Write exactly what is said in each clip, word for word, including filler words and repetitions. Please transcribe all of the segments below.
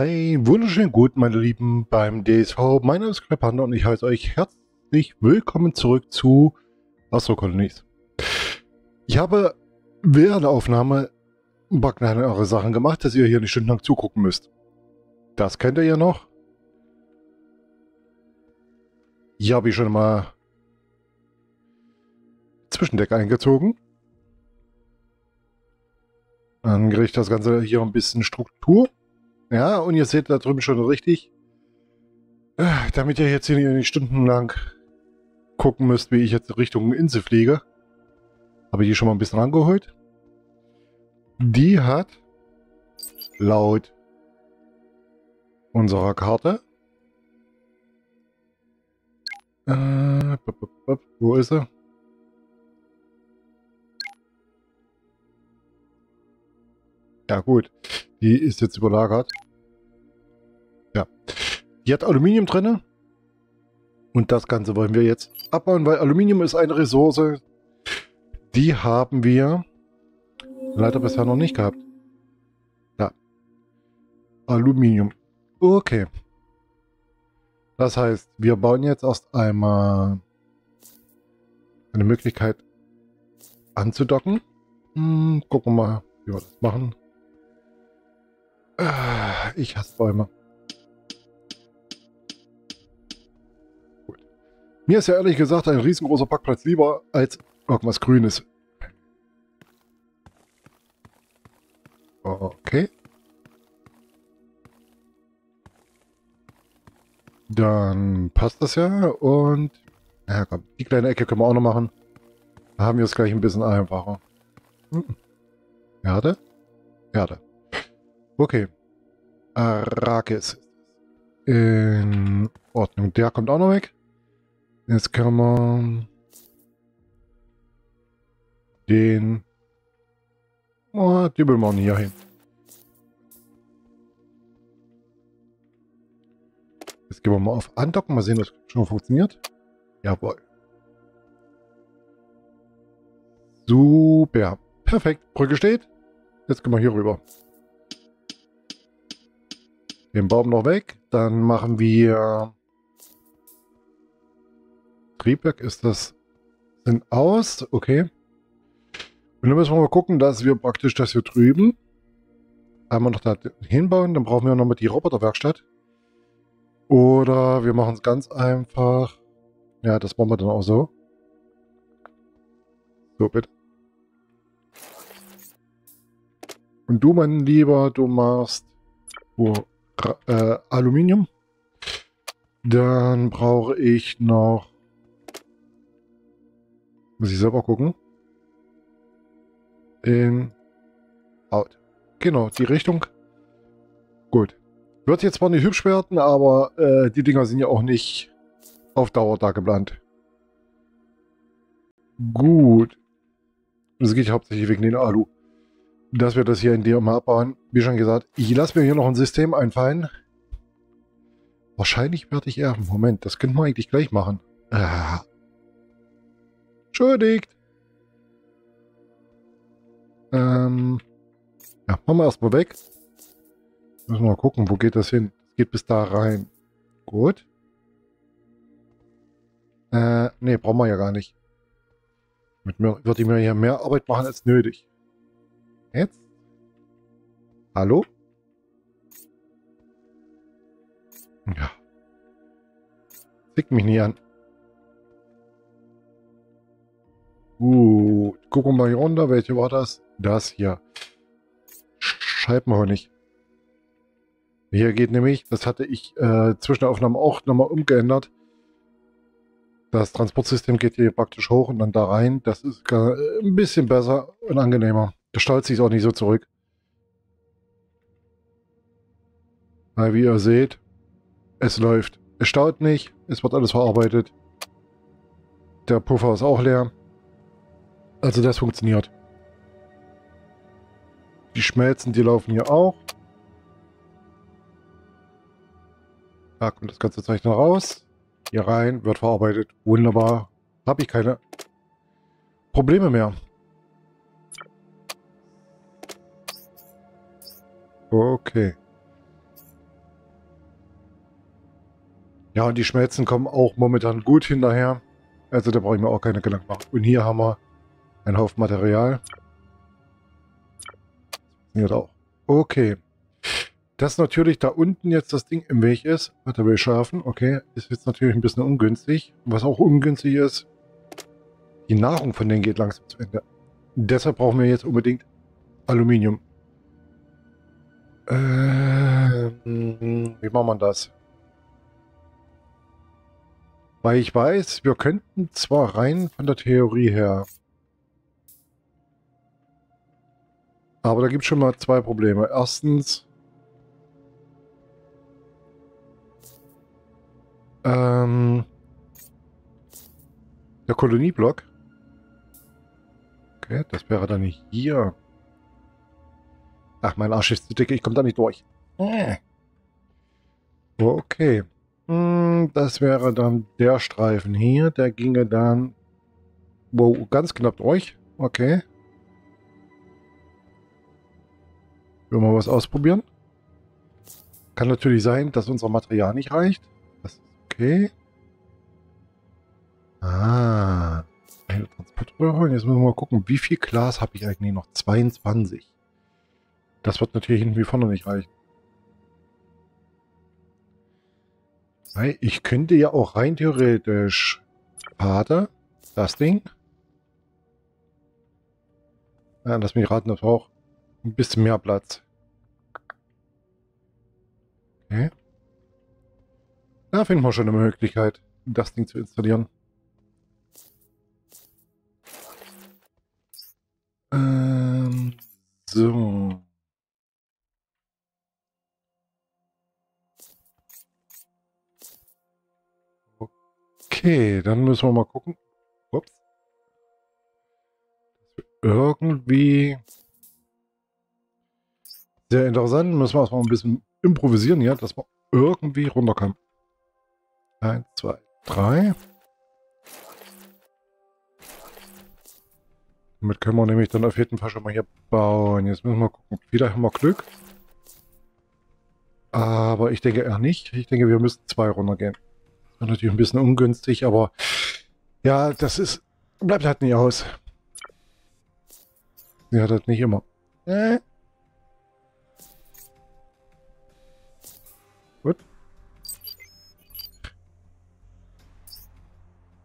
Ein wunderschönen Guten, meine Lieben, beim D S V. Mein Name ist Gray Panther und ich heiße euch herzlich willkommen zurück zu Astro Colony. Ich habe während der Aufnahme ein paar kleinere Sachen gemacht, dass ihr hier eine Stunde lang zugucken müsst. Das kennt ihr ja noch. Hier habe ich schon mal Zwischendeck eingezogen. Dann kriege ich das Ganze hier ein bisschen Struktur. Ja, und ihr seht da drüben schon richtig, damit ihr jetzt hier nicht stundenlang gucken müsst, wie ich jetzt Richtung Insel fliege. Habe ich hier schon mal ein bisschen rangeholt. Die hat laut unserer Karte. Äh, wo ist sie? Ja gut, die ist jetzt überlagert. Ja, die hat Aluminium drin. Und das Ganze wollen wir jetzt abbauen, weil Aluminium ist eine Ressource, die haben wir leider bisher noch nicht gehabt. Ja, Aluminium. Okay. Das heißt, wir bauen jetzt erst einmal eine Möglichkeit anzudocken. Hm, gucken wir mal, wie wir das machen. Ich hasse Bäume. Gut. Mir ist ja ehrlich gesagt ein riesengroßer Parkplatz lieber als irgendwas Grünes. Okay. Dann passt das ja und ja, komm, die kleine Ecke können wir auch noch machen. Da haben wir es gleich ein bisschen einfacher. Hm. Erde? Erde. Okay. Arrakis. In Ordnung. Der kommt auch noch weg. Jetzt kann man den oh, Dübelmann hier hin. Jetzt gehen wir mal auf Andocken. Mal sehen, ob das schon funktioniert. Jawohl. Super. Perfekt. Brücke steht. Jetzt gehen wir hier rüber. Den Baum noch weg. Dann machen wir Triebwerk ist das sind aus. Okay. Und dann müssen wir mal gucken, dass wir praktisch das hier drüben einmal noch da hinbauen. Dann brauchen wir noch mal die Roboterwerkstatt. Oder wir machen es ganz einfach. Ja, das machen wir dann auch so. So, bitte. Und du, mein Lieber, du machst oh, äh, Aluminium. Dann brauche ich noch... Muss ich selber gucken. In... Out. Genau, die Richtung. Gut. Wird jetzt zwar nicht hübsch werden, aber äh, die Dinger sind ja auch nicht auf Dauer da geplant. Gut. Das geht hauptsächlich wegen den Alu. Dass wir das hier in D M abbauen. Wie schon gesagt, ich lasse mir hier noch ein System einfallen. Wahrscheinlich werde ich eher... Moment, das können wir eigentlich gleich machen. Ah. Entschuldigt. Ähm. Ja, machen wir erstmal weg. Müssen wir mal gucken, wo geht das hin? Geht bis da rein. Gut. Äh, ne, brauchen wir ja gar nicht. Mit mir würde ich mir hier mehr Arbeit machen als nötig. Jetzt? Hallo? Ja. Fick mich nie an. Gut. Gucken wir mal hier runter. Welche war das? Das hier. Scheibenhonig. Hier geht nämlich, das hatte ich äh, zwischen der Aufnahme auch nochmal umgeändert. Das Transportsystem geht hier praktisch hoch und dann da rein. Das ist gar, äh, ein bisschen besser und angenehmer. Da staut sich auch nicht so zurück. Weil wie ihr seht, es läuft. Es staut nicht, es wird alles verarbeitet. Der Puffer ist auch leer. Also das funktioniert. Die Schmelzen, die laufen hier auch. Da kommt das ganze Zeug noch raus. Hier rein, wird verarbeitet. Wunderbar. Habe ich keine Probleme mehr. Okay. Ja, und die Schmelzen kommen auch momentan gut hinterher. Also da brauche ich mir auch keine Gedanken machen. Und hier haben wir einen Haufen Material. Funktioniert auch. Okay. Dass natürlich da unten jetzt das Ding im Weg ist, hat er will schaffen. Okay, ist jetzt natürlich ein bisschen ungünstig. Was auch ungünstig ist, die Nahrung von denen geht langsam zu Ende. Deshalb brauchen wir jetzt unbedingt Aluminium. Ähm, wie macht man das? Weil ich weiß, wir könnten zwar rein von der Theorie her, aber da gibt es schon mal zwei Probleme. Erstens, ähm, der Kolonieblock. Okay, das wäre dann nicht hier. Ach, mein Arsch ist zu dick, ich komme da nicht durch. Okay. Das wäre dann der Streifen hier. Der ginge dann... Wow, ganz knapp durch. Okay. Wir mal was ausprobieren. Kann natürlich sein, dass unser Material nicht reicht. Das ist okay. Ah. Eine Transportröhre. Jetzt müssen wir mal gucken, wie viel Glas habe ich eigentlich noch? zweiundzwanzig. Das wird natürlich hinten wie vorne nicht reichen. Ich könnte ja auch rein theoretisch Pader, das Ding. Ja, lass mich raten, das braucht ein bisschen mehr Platz. Okay. Da finden wir schon eine Möglichkeit, das Ding zu installieren. Ähm, so. Okay, dann müssen wir mal gucken. Ups. Irgendwie sehr interessant. Müssen wir erstmal ein bisschen improvisieren, ja, dass wir irgendwie runterkommen. Eins, zwei, drei. Damit können wir nämlich dann auf jeden Fall schon mal hier bauen. Jetzt müssen wir gucken. Vielleicht haben wir Glück. Aber ich denke eher nicht. Ich denke, wir müssen zwei runtergehen. Natürlich ein bisschen ungünstig, aber ja, das ist, bleibt halt nicht aus. Sie hat halt nicht immer. Äh. Gut.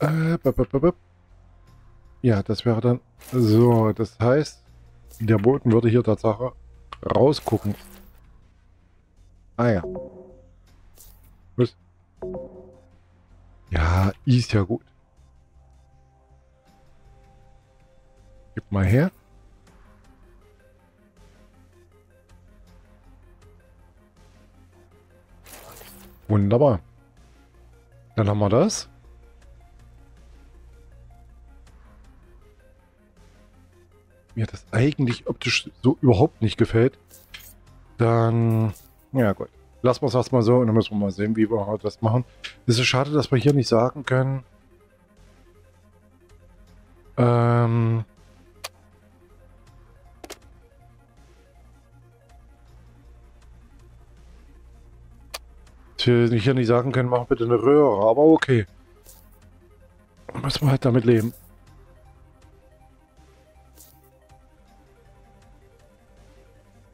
Äh, b -b -b -b. Ja, das wäre dann so. Das heißt, der Boden würde hier tatsächlich rausgucken. Ah ja. Was? Ja, ist ja gut. Gib mal her. Wunderbar. Dann haben wir das. Mir das eigentlich optisch so überhaupt nicht gefällt. Dann, ja gut. Lassen wir es erstmal so und dann müssen wir mal sehen, wie wir das machen. Es ist schade, dass wir hier nicht sagen können. Ähm dass wir hier nicht sagen können, machen bitte eine Röhre, aber okay. Dann müssen wir halt damit leben.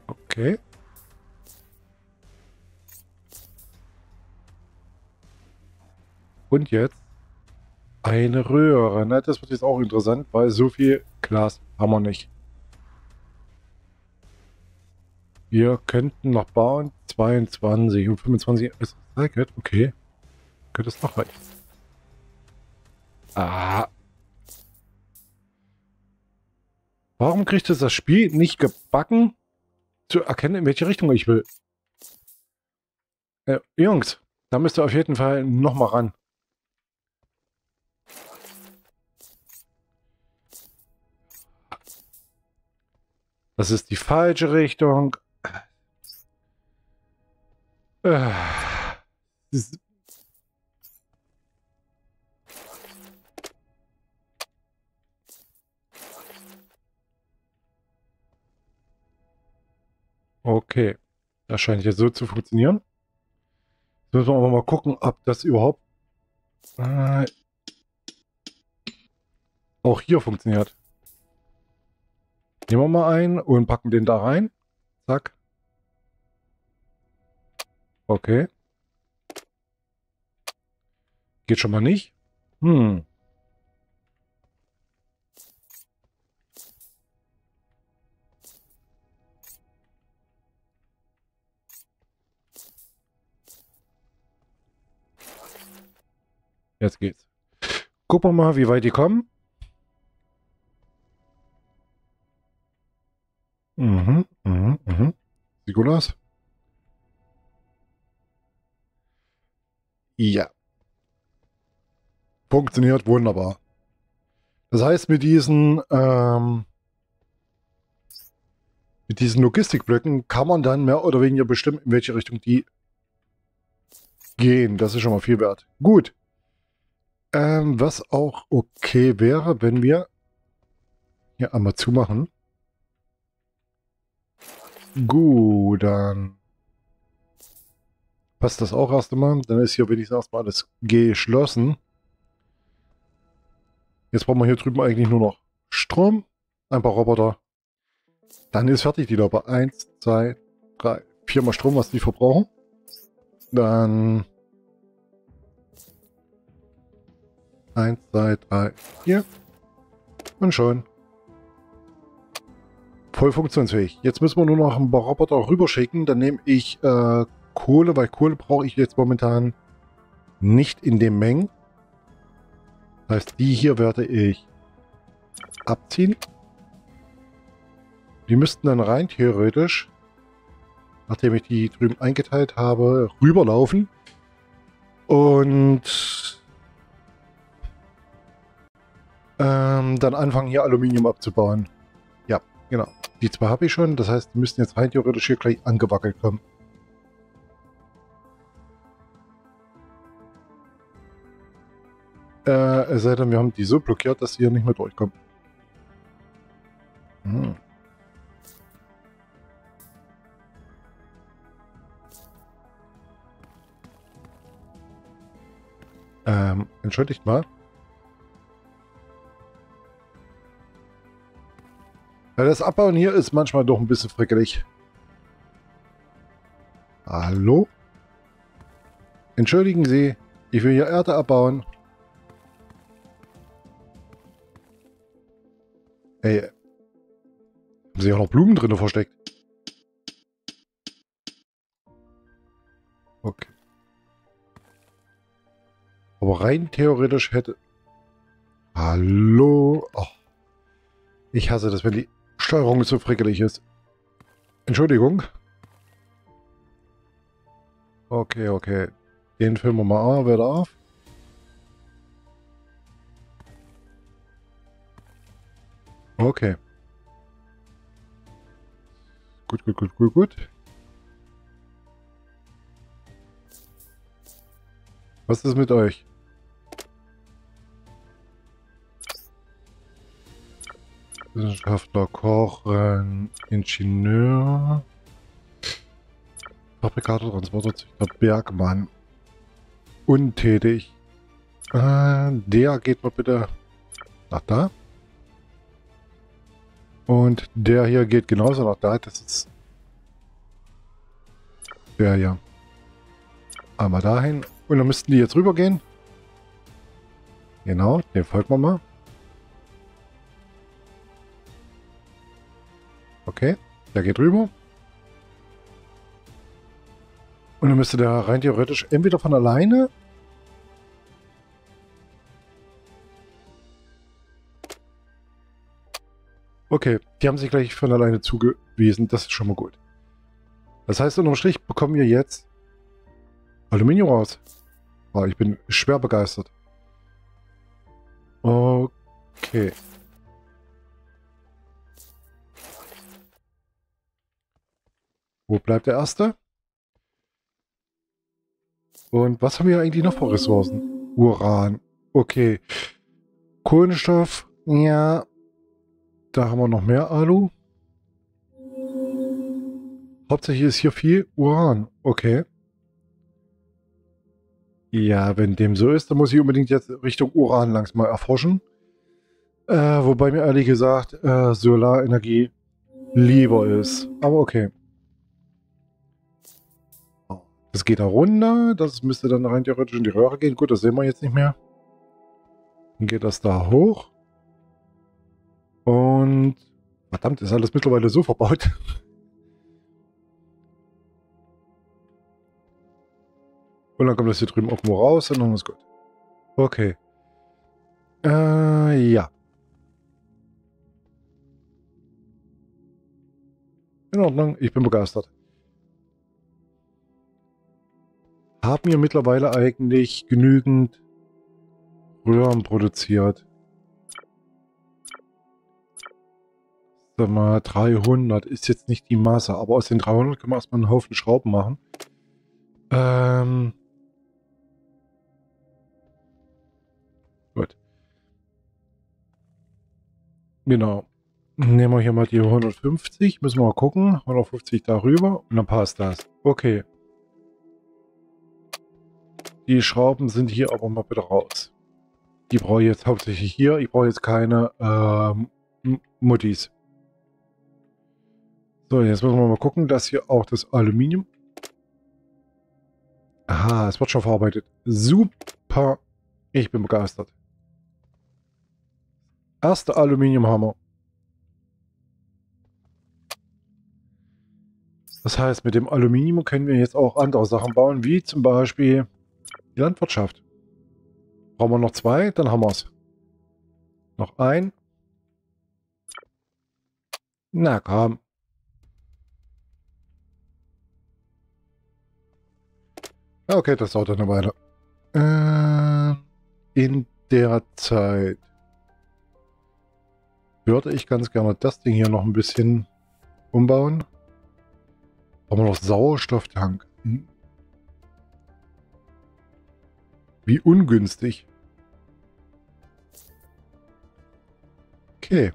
Okay. Und jetzt eine Röhre. Ne? Das wird jetzt auch interessant, weil so viel Glas haben wir nicht. Wir könnten noch bauen. zweiundzwanzig und fünfundzwanzig ist recycelt. Okay. Könnte es noch reichen. Ah. Warum kriegt es das Spiel nicht gebacken, zu erkennen, in welche Richtung ich will? Äh, Jungs, da müsst ihr auf jeden Fall nochmal ran. Das ist die falsche Richtung. Okay. Das scheint jetzt so zu funktionieren. Müssen wir aber mal gucken, ob das überhaupt äh, auch hier funktioniert. Nehmen wir mal einen und packen den da rein. Zack. Okay. Geht schon mal nicht. Hm. Jetzt geht's. Gucken wir mal, wie weit die kommen. Mhm, mhm, mhm. Sieht gut aus. Ja. Funktioniert wunderbar. Das heißt, mit diesen ähm, mit diesen Logistikblöcken kann man dann mehr oder weniger bestimmen, in welche Richtung die gehen. Das ist schon mal viel wert. Gut. Ähm, was auch okay wäre, wenn wir hier einmal zumachen. Gut, dann passt das auch erst einmal. Dann ist hier wenigstens erstmal alles geschlossen. Jetzt brauchen wir hier drüben eigentlich nur noch Strom. Ein paar Roboter. Dann ist fertig die Lobe. Eins, zwei, drei, viermal Strom, was die verbrauchen. Dann eins, zwei, drei, vier. Und schon. Voll funktionsfähig. Jetzt müssen wir nur noch ein paar Roboter rüberschicken. Dann nehme ich äh, Kohle, weil Kohle brauche ich jetzt momentan nicht in den Mengen. Das heißt, die hier werde ich abziehen. Die müssten dann rein theoretisch, nachdem ich die drüben eingeteilt habe, rüberlaufen. Und ähm, dann anfangen, hier Aluminium abzubauen. Ja, genau. Die zwei habe ich schon. Das heißt, die müssten jetzt rein theoretisch hier gleich angewackelt kommen. Äh, es sei denn, wir haben die so blockiert, dass sie hier nicht mehr durchkommen. Hm. Ähm, entschuldigt mal. Ja, das Abbauen hier ist manchmal doch ein bisschen frickelig. Hallo? Entschuldigen Sie, ich will hier Erde abbauen. Ey, haben sich auch noch Blumen drin versteckt. Okay. Aber rein theoretisch hätte... Hallo? Oh. Ich hasse das, wenn die Steuerung so frickelig ist. Entschuldigung. Okay, okay. Den filmen wir mal wieder auf. Okay. Gut, gut, gut, gut, gut. Was ist mit euch? Wissenschaftler, Kochen, Ingenieur, Fabrikator, Transporter, Züchter, Bergmann. Untätig. Äh, der geht mal bitte nach da. Und der hier geht genauso nach da. Das ist der hier. Einmal dahin. Und dann müssten die jetzt rüber gehen. Genau, den folgen wir mal. Okay, der geht rüber. Und dann müsste der rein theoretisch entweder von alleine okay, die haben sich gleich von alleine zugewiesen. Das ist schon mal gut. Das heißt, unterm Strich bekommen wir jetzt Aluminium raus. Oh, ich bin schwer begeistert. Okay. Wo bleibt der erste? Und was haben wir eigentlich noch für Ressourcen? Uran. Okay. Kohlenstoff. Ja. Da haben wir noch mehr Alu. Hauptsächlich ist hier viel Uran. Okay. Ja, wenn dem so ist, dann muss ich unbedingt jetzt Richtung Uran langsam mal erforschen. Äh, wobei mir ehrlich gesagt äh, Solarenergie lieber ist. Aber okay. Das geht da runter. Das müsste dann rein theoretisch in die Röhre gehen. Gut, das sehen wir jetzt nicht mehr. Dann geht das da hoch. Und verdammt, ist alles mittlerweile so verbaut. Und dann kommt das hier drüben irgendwo raus und dann ist gut. Okay. Äh, ja. In Ordnung, ich bin begeistert. Haben wir mittlerweile eigentlich genügend Röhren produziert? Sag mal, dreihundert ist jetzt nicht die Masse, aber aus den dreihundert können wir erstmal einen Haufen Schrauben machen. Ähm... Gut. Genau. Nehmen wir hier mal die hundertfünfzig. Müssen wir mal gucken. hundertfünfzig darüber. Und dann passt das. Okay. Die Schrauben sind hier aber mal bitte raus. Die brauche ich jetzt hauptsächlich hier. Ich brauche jetzt keine ähm, Muttis. So, jetzt müssen wir mal gucken. Das hier auch das Aluminium. Aha, es wird schon verarbeitet. Super. Ich bin begeistert. Erster Aluminiumhammer. Das heißt, mit dem Aluminium können wir jetzt auch andere Sachen bauen, wie zum Beispiel die Landwirtschaft. Brauchen wir noch zwei, dann haben wir es. Noch ein. Na komm. Okay, das dauert eine Weile. Äh, in der Zeit würde ich ganz gerne das Ding hier noch ein bisschen umbauen. Brauchen wir noch Sauerstofftank. Hm. Wie ungünstig. Okay.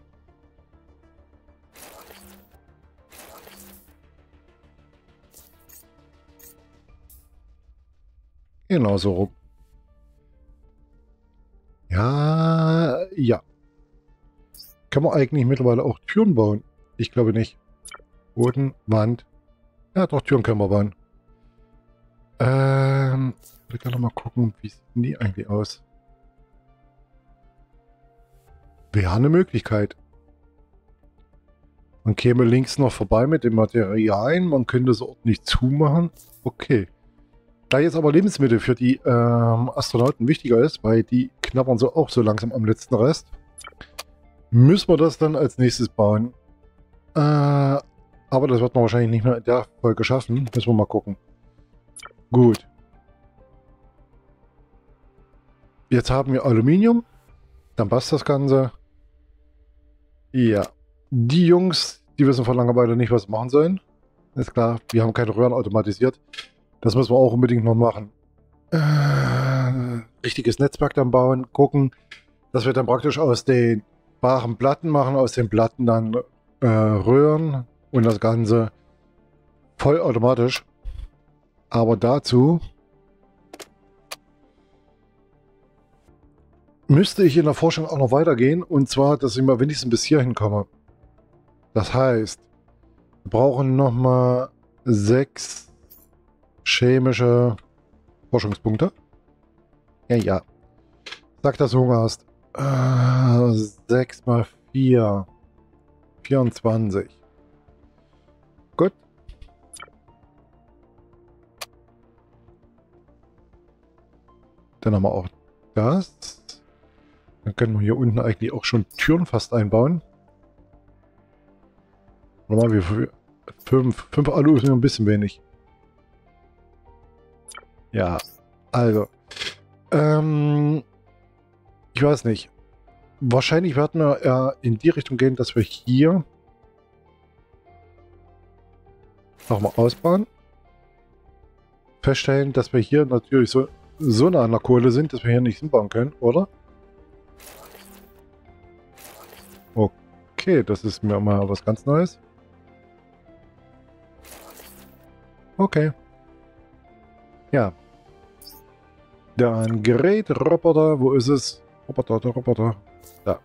Genau so rum. Ja, ja. Kann man eigentlich mittlerweile auch Türen bauen? Ich glaube nicht. Boden, Wand. Ja, doch, Türen können wir bauen. Ähm, ich will gerne mal gucken, wie sehen die eigentlich aus. Wäre eine Möglichkeit. Man käme links noch vorbei mit den Materialien. Man könnte das Ort nicht zumachen. Okay. Da jetzt aber Lebensmittel für die ähm, Astronauten wichtiger ist, weil die knabbern so auch so langsam am letzten Rest, müssen wir das dann als nächstes bauen. Äh... Aber das wird man wahrscheinlich nicht mehr in der Folge schaffen. Müssen wir mal gucken. Gut. Jetzt haben wir Aluminium. Dann passt das Ganze. Ja. Die Jungs, die wissen vor Langeweile nicht, was sie machen sollen. Ist klar, wir haben keine Röhren automatisiert. Das müssen wir auch unbedingt noch machen. Äh, richtiges Netzwerk dann bauen. Gucken, dass wir dann praktisch aus den baren Platten machen. Aus den Platten dann äh, Röhren. Und das Ganze vollautomatisch. Aber dazu müsste ich in der Forschung auch noch weitergehen. Und zwar, dass ich mal wenigstens bis hierhin komme. Das heißt, wir brauchen nochmal sechs chemische Forschungspunkte. Ja, ja. Sag, dass du Hunger hast. sechs mal vier. vierundzwanzig. Gut. Dann haben wir auch das. Dann können wir hier unten eigentlich auch schon Türen fast einbauen. Nochmal, wir fünf, fünf Alu ist mir ein bisschen wenig. Ja, also. Ähm, ich weiß nicht. Wahrscheinlich werden wir eher in die Richtung gehen, dass wir hier nochmal ausbauen. Feststellen, dass wir hier natürlich so, so nah an der Kohle sind, dass wir hier nicht hinbauen können, oder? Okay, das ist mir mal was ganz Neues. Okay. Ja. Dann Gerät, Roboter, wo ist es? Roboter, der Roboter. Da.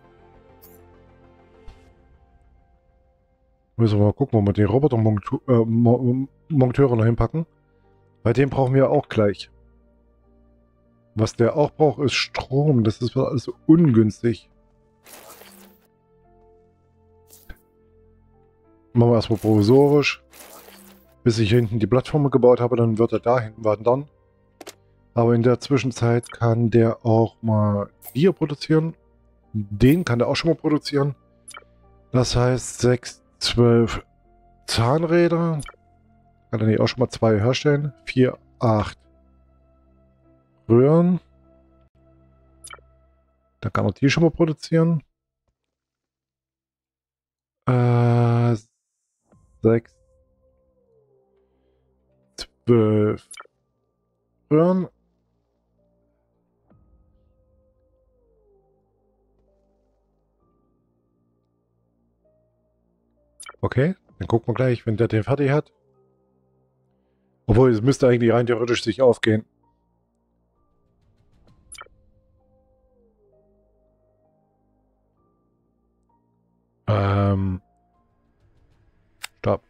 Müssen wir mal gucken, wo wir den Roboter-Monteur äh, noch hinpacken. Bei dem brauchen wir auch gleich. Was der auch braucht, ist Strom. Das ist alles ungünstig. Machen wir erstmal provisorisch. Bis ich hinten die Plattform gebaut habe, dann wird er da hinten wandern. Aber in der Zwischenzeit kann der auch mal Bier produzieren. Den kann der auch schon mal produzieren. Das heißt, sechs, zwölf Zahnräder. Kann er nicht auch schon mal zwei herstellen. vier, acht Röhren. Da kann man die schon mal produzieren. Äh, sechs, zwölf Röhren. Okay, dann gucken wir gleich, wenn der den fertig hat. Obwohl, es müsste eigentlich rein theoretisch sich aufgehen. Ähm. Stopp.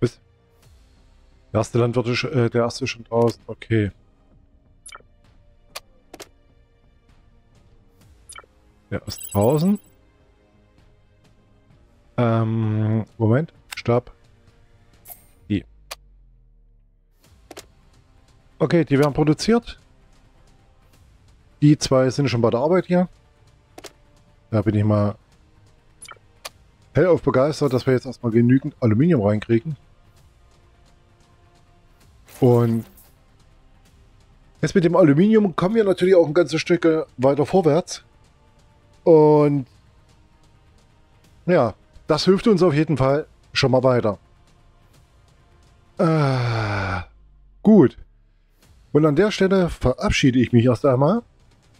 Bis. Der erste Landwirt, äh, der erste ist schon draußen. Okay. Der ist draußen. Ähm, Moment, Stab. Die. Okay, die werden produziert. Die zwei sind schon bei der Arbeit hier. Da bin ich mal hellauf begeistert, dass wir jetzt erstmal genügend Aluminium reinkriegen. Und jetzt mit dem Aluminium kommen wir natürlich auch ein ganzes Stück weiter vorwärts. Und ja. Das hilft uns auf jeden Fall schon mal weiter. Äh, gut. Und an der Stelle verabschiede ich mich erst einmal.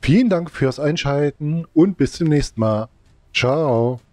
Vielen Dank fürs Einschalten und bis zum nächsten Mal. Ciao.